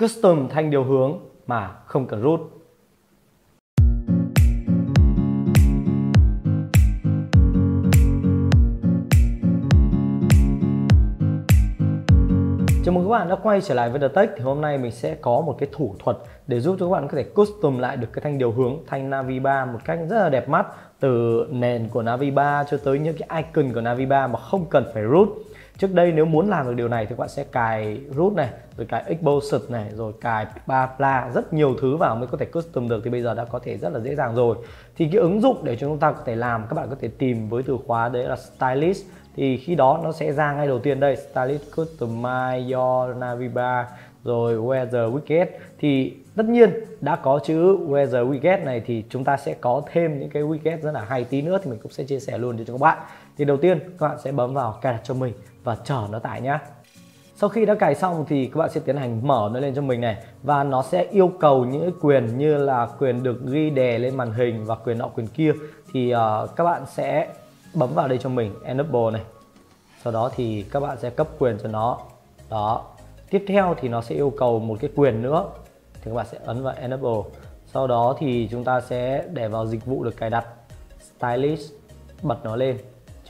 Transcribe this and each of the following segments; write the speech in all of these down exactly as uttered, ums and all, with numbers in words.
custom thanh điều hướng mà không cần root. Chào mừng các bạn đã quay trở lại với The Tech. Thì hôm nay mình sẽ có một cái thủ thuật để giúp cho các bạn có thể custom lại được cái thanh điều hướng, thanh navbar một cách rất là đẹp mắt, từ nền của navbar cho tới những cái icon của navbar mà không cần phải root. Trước đây nếu muốn làm được điều này thì các bạn sẽ cài root này, rồi cài exposure này, rồi cài bla bla, rất nhiều thứ vào mới có thể custom được. Thì bây giờ đã có thể rất là dễ dàng rồi. Thì cái ứng dụng để chúng ta có thể làm, các bạn có thể tìm với từ khóa đấy là Stylish. Thì khi đó nó sẽ ra ngay đầu tiên đây, Stylish Customize Your Navbar, rồi Weather Widget. Thì tất nhiên đã có chữ Weather Widget này thì chúng ta sẽ có thêm những cái widget rất là hay tí nữa thì mình cũng sẽ chia sẻ luôn cho các bạn. Thì đầu tiên các bạn sẽ bấm vào cài đặt cho mình và chờ nó tải nhá. Sau khi đã cài xong thì các bạn sẽ tiến hành mở nó lên cho mình này, và nó sẽ yêu cầu những cái quyền như là quyền được ghi đè lên màn hình và quyền nọ quyền kia. Thì uh, các bạn sẽ bấm vào đây cho mình enable này, sau đó thì các bạn sẽ cấp quyền cho nó đó. Tiếp theo thì nó sẽ yêu cầu một cái quyền nữa thì các bạn sẽ ấn vào enable, sau đó thì chúng ta sẽ để vào dịch vụ được cài đặt Stylish, bật nó lên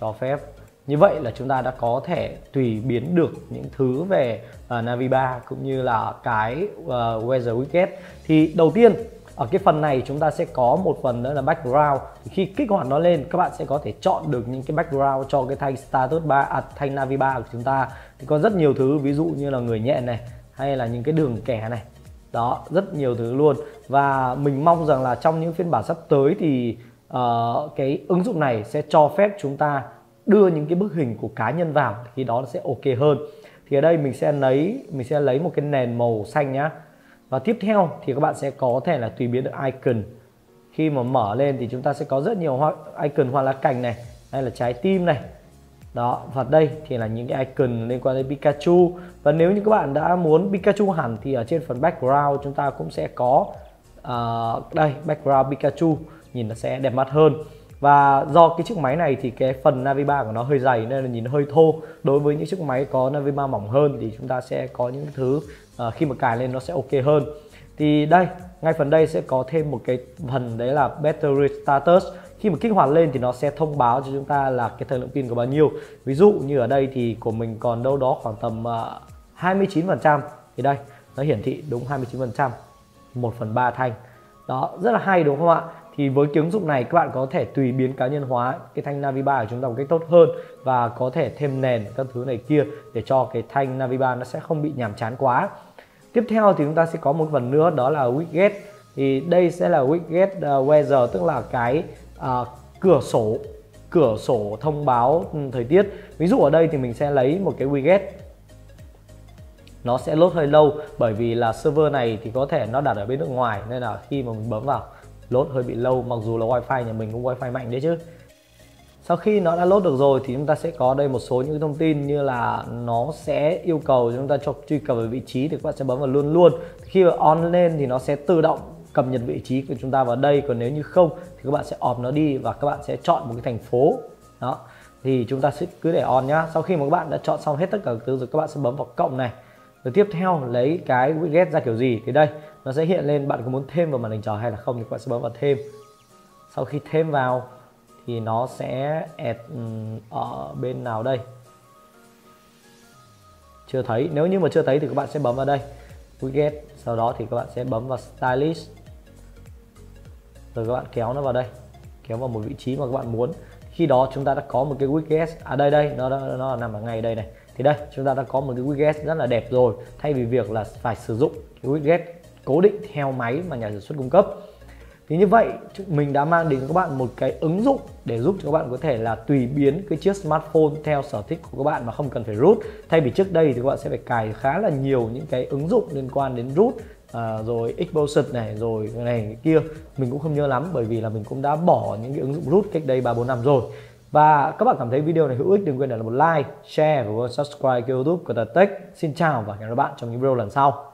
cho phép. Như vậy là chúng ta đã có thể tùy biến được những thứ về uh, navbar cũng như là cái uh, weather widget. Thì đầu tiên ở cái phần này chúng ta sẽ có một phần nữa là background. Khi kích hoạt nó lên các bạn sẽ có thể chọn được những cái background cho cái thanh status bar, à, thanh navbar của chúng ta. Thì có rất nhiều thứ, ví dụ như là người nhện này, hay là những cái đường kẻ này. Đó, rất nhiều thứ luôn. Và mình mong rằng là trong những phiên bản sắp tới thì uh, cái ứng dụng này sẽ cho phép chúng ta đưa những cái bức hình của cá nhân vào, khi đó nó sẽ ok hơn. Thì ở đây mình sẽ lấy mình sẽ lấy một cái nền màu xanh nhá. Và tiếp theo thì các bạn sẽ có thể là tùy biến được icon. Khi mà mở lên thì chúng ta sẽ có rất nhiều hoa, icon hoa lá cành này, hay là trái tim này. Đó, và đây thì là những cái icon liên quan đến Pikachu. Và nếu như các bạn đã muốn Pikachu hẳn thì ở trên phần background chúng ta cũng sẽ có uh, đây, background Pikachu, nhìn nó sẽ đẹp mắt hơn. Và do cái chiếc máy này thì cái phần navbar của nó hơi dày nên là nhìn hơi thô. Đối với những chiếc máy có navbar mỏng hơn thì chúng ta sẽ có những thứ uh, khi mà cài lên nó sẽ ok hơn. Thì đây, ngay phần đây sẽ có thêm một cái phần đấy là battery status. Khi mà kích hoạt lên thì nó sẽ thông báo cho chúng ta là cái thời lượng pin của bao nhiêu. Ví dụ như ở đây thì của mình còn đâu đó khoảng tầm uh, hai mươi chín phần trăm. Thì đây, nó hiển thị đúng hai mươi chín phần trăm, một phần ba thanh. Đó, rất là hay đúng không ạ? Thì với ứng dụng này các bạn có thể tùy biến cá nhân hóa cái thanh navbar của chúng ta một cách tốt hơn, và có thể thêm nền các thứ này kia để cho cái thanh navbar nó sẽ không bị nhàm chán quá. Tiếp theo thì chúng ta sẽ có một phần nữa đó là widget. Thì đây sẽ là widget uh, weather, tức là cái uh, cửa sổ cửa sổ thông báo thời tiết. Ví dụ ở đây thì mình sẽ lấy một cái widget. Nó sẽ load hơi lâu bởi vì là server này thì có thể nó đặt ở bên nước ngoài nên là khi mà mình bấm vào load hơi bị lâu, mặc dù là wifi nhà mình cũng wifi mạnh đấy chứ. Sau khi nó đã load được rồi thì chúng ta sẽ có đây một số những thông tin như là nó sẽ yêu cầu chúng ta cho truy cập về vị trí thì các bạn sẽ bấm vào luôn luôn. Khi mà on lên thì nó sẽ tự động cập nhật vị trí của chúng ta vào đây, còn nếu như không thì các bạn sẽ off nó đi và các bạn sẽ chọn một cái thành phố. Đó, thì chúng ta sẽ cứ để on nhá. Sau khi mà các bạn đã chọn xong hết tất cả các thứ rồi các bạn sẽ bấm vào cộng này. Rồi tiếp theo lấy cái widget ra kiểu gì thì đây nó sẽ hiện lên, bạn có muốn thêm vào màn hình trò hay là không thì các bạn sẽ bấm vào thêm. Sau khi thêm vào thì nó sẽ add ở bên nào đây, chưa thấy. Nếu như mà chưa thấy thì các bạn sẽ bấm vào đây widget, sau đó thì các bạn sẽ bấm vào Stylish, rồi các bạn kéo nó vào đây, kéo vào một vị trí mà các bạn muốn. Khi đó chúng ta đã có một cái widget, à đây đây nó nó nằm ở ngay đây này. Thì đây chúng ta đã có một cái widget rất là đẹp rồi, thay vì việc là phải sử dụng cái widget cố định theo máy mà nhà sản xuất cung cấp. Thì như vậy mình đã mang đến các bạn một cái ứng dụng để giúp cho các bạn có thể là tùy biến cái chiếc smartphone theo sở thích của các bạn mà không cần phải root. Thay vì trước đây thì các bạn sẽ phải cài khá là nhiều những cái ứng dụng liên quan đến root, à, rồi exposure này, rồi này cái kia. Mình cũng không nhớ lắm bởi vì là mình cũng đã bỏ những cái ứng dụng root cách đây ba bốn năm rồi. Và các bạn cảm thấy video này hữu ích đừng quên để lại một like, share và subscribe kênh YouTube của The Tech. Xin chào và hẹn gặp lại các bạn trong những video lần sau.